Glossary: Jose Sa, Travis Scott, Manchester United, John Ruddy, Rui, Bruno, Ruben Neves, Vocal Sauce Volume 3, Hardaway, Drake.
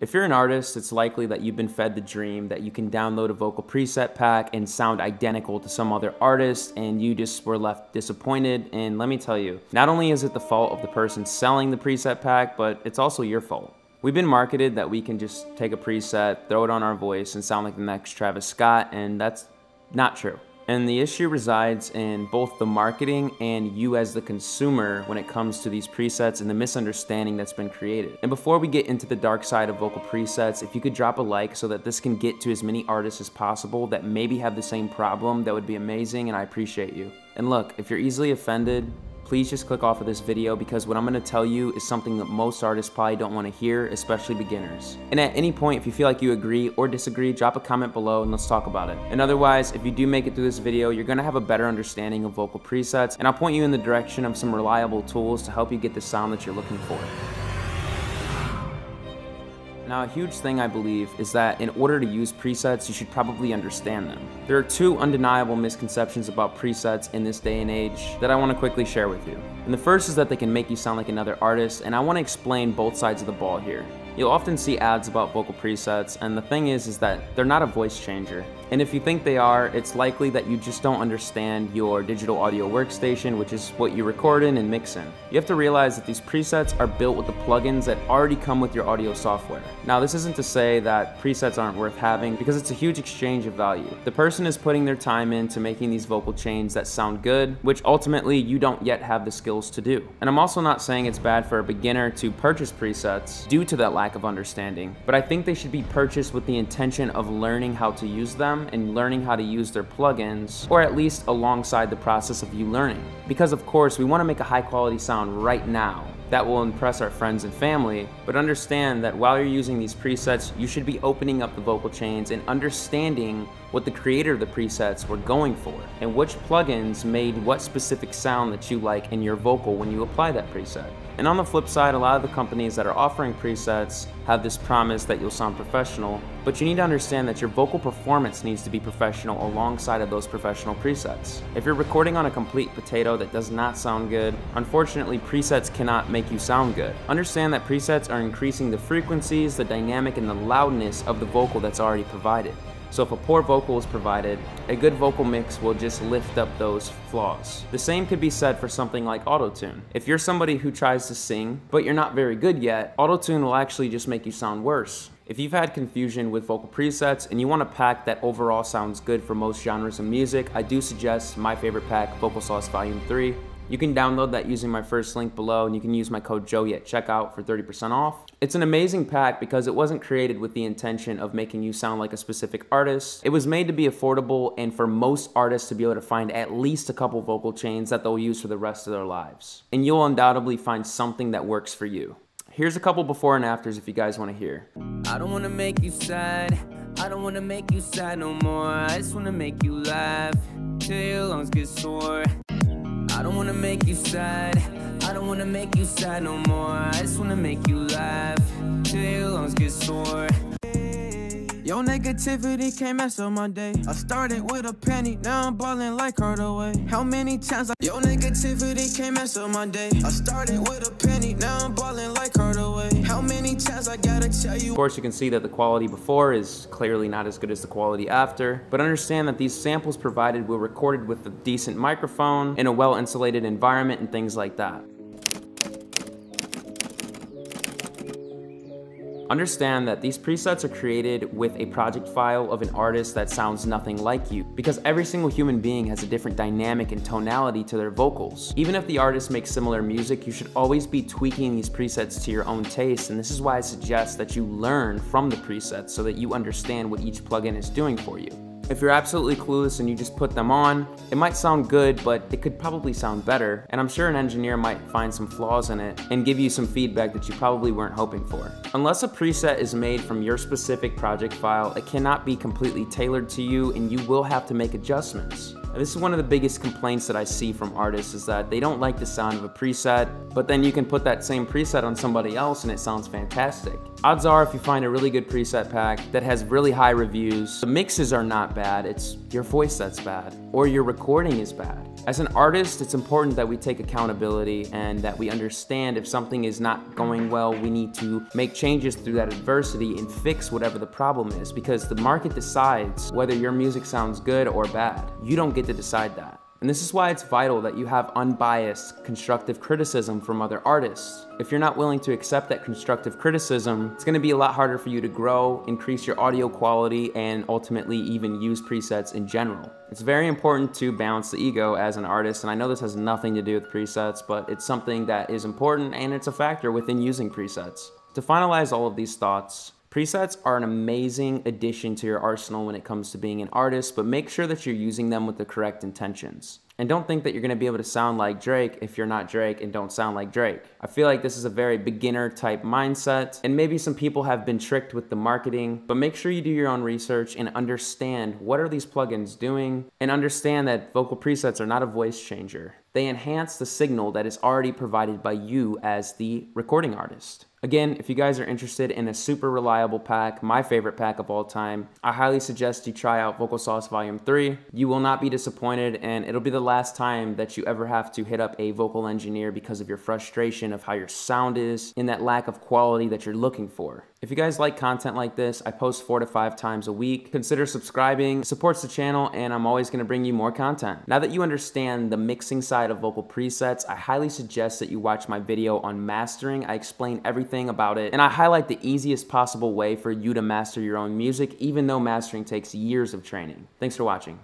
If you're an artist, it's likely that you've been fed the dream that you can download a vocal preset pack and sound identical to some other artist, and you just were left disappointed. And let me tell you, not only is it the fault of the person selling the preset pack, but it's also your fault. We've been marketed that we can just take a preset, throw it on our voice, and sound like the next Travis Scott, and that's not true. And the issue resides in both the marketing and you as the consumer when it comes to these presets and the misunderstanding that's been created. And before we get into the dark side of vocal presets, if you could drop a like so that this can get to as many artists as possible that maybe have the same problem, that would be amazing, and I appreciate you. And look, if you're easily offended, please just click off of this video, because what I'm gonna tell you is something that most artists probably don't wanna hear, especially beginners. And at any point, if you feel like you agree or disagree, drop a comment below and let's talk about it. And otherwise, if you do make it through this video, you're gonna have a better understanding of vocal presets, and I'll point you in the direction of some reliable tools to help you get the sound that you're looking for. Now, a huge thing I believe is that in order to use presets, you should probably understand them. There are two undeniable misconceptions about presets in this day and age that I want to quickly share with you. And the first is that they can make you sound like another artist, and I want to explain both sides of the ball here. You'll often see ads about vocal presets, and the thing is that they're not a voice changer. And if you think they are, it's likely that you just don't understand your digital audio workstation, which is what you record in and mix in. You have to realize that these presets are built with the plugins that already come with your audio software. Now, this isn't to say that presets aren't worth having, because it's a huge exchange of value. The person is putting their time into making these vocal chains that sound good, which ultimately you don't yet have the skills to do. And I'm also not saying it's bad for a beginner to purchase presets due to that lack of understanding, but I think they should be purchased with the intention of learning how to use them and learning how to use their plugins, or at least alongside the process of you learning. Because of course, we want to make a high quality sound right now that will impress our friends and family, but understand that while you're using these presets, you should be opening up the vocal chains and understanding what the creator of the presets were going for, and which plugins made what specific sound that you like in your vocal when you apply that preset. And on the flip side, a lot of the companies that are offering presets have this promise that you'll sound professional, but you need to understand that your vocal performance needs to be professional alongside of those professional presets. If you're recording on a complete potato that does not sound good, unfortunately, presets cannot make you sound good. Understand that presets are increasing the frequencies, the dynamic, and the loudness of the vocal that's already provided. So if a poor vocal is provided, a good vocal mix will just lift up those flaws. The same could be said for something like autotune. If you're somebody who tries to sing, but you're not very good yet, autotune will actually just make you sound worse. If you've had confusion with vocal presets and you want a pack that overall sounds good for most genres of music, I do suggest my favorite pack, Vocal Sauce Volume 3. You can download that using my first link below, and you can use my code Joey at checkout for 30% off. It's an amazing pack because it wasn't created with the intention of making you sound like a specific artist. It was made to be affordable and for most artists to be able to find at least a couple vocal chains that they'll use for the rest of their lives. And you'll undoubtedly find something that works for you. Here's a couple before and afters if you guys want to hear. I don't want to make you sad. I don't want to make you sad no more. I just want to make you laugh till your lungs get sore. I don't wanna make you sad. I don't wanna make you sad no more. I just wanna make you laugh till your lungs get sore. Your negativity can't mess up my day. I started with a penny, now I'm ballin' like Hardaway. How many times your negativity can't mess up my day. I started with a penny, now I'm ballin' like Hardaway. How many times I gotta tell you? Of course, you can see that the quality before is clearly not as good as the quality after, but understand that these samples provided were recorded with a decent microphone in a well-insulated environment and things like that. Understand that these presets are created with a project file of an artist that sounds nothing like you, because every single human being has a different dynamic and tonality to their vocals. Even if the artist makes similar music, you should always be tweaking these presets to your own taste, and this is why I suggest that you learn from the presets so that you understand what each plugin is doing for you. If you're absolutely clueless and you just put them on, it might sound good, but it could probably sound better, and I'm sure an engineer might find some flaws in it and give you some feedback that you probably weren't hoping for. Unless a preset is made from your specific project file, it cannot be completely tailored to you, and you will have to make adjustments. This is one of the biggest complaints that I see from artists, is that they don't like the sound of a preset, but then you can put that same preset on somebody else and it sounds fantastic. Odds are, if you find a really good preset pack that has really high reviews, the mixes are not bad, it's your voice that's bad, or your recording is bad. As an artist, it's important that we take accountability and that we understand if something is not going well, we need to make changes through that adversity and fix whatever the problem is, because the market decides whether your music sounds good or bad. You don't get to decide that. And this is why it's vital that you have unbiased, constructive criticism from other artists. If you're not willing to accept that constructive criticism, it's gonna be a lot harder for you to grow, increase your audio quality, and ultimately even use presets in general. It's very important to balance the ego as an artist, and I know this has nothing to do with presets, but it's something that is important and it's a factor within using presets. To finalize all of these thoughts, presets are an amazing addition to your arsenal when it comes to being an artist, but make sure that you're using them with the correct intentions. And don't think that you're gonna be able to sound like Drake if you're not Drake and don't sound like Drake. I feel like this is a very beginner type mindset, and maybe some people have been tricked with the marketing, but make sure you do your own research and understand what are these plugins doing, and understand that vocal presets are not a voice changer. They enhance the signal that is already provided by you as the recording artist. Again, if you guys are interested in a super reliable pack, my favorite pack of all time, I highly suggest you try out Vocal Sauce Volume 3. You will not be disappointed, and it'll be the last time that you ever have to hit up a vocal engineer because of your frustration of how your sound is and that lack of quality that you're looking for. If you guys like content like this, I post 4 to 5 times a week. Consider subscribing. It supports the channel, and I'm always gonna bring you more content. Now that you understand the mixing side of vocal presets, I highly suggest that you watch my video on mastering. I explain everything about it, and I highlight the easiest possible way for you to master your own music, even though mastering takes years of training. Thanks for watching.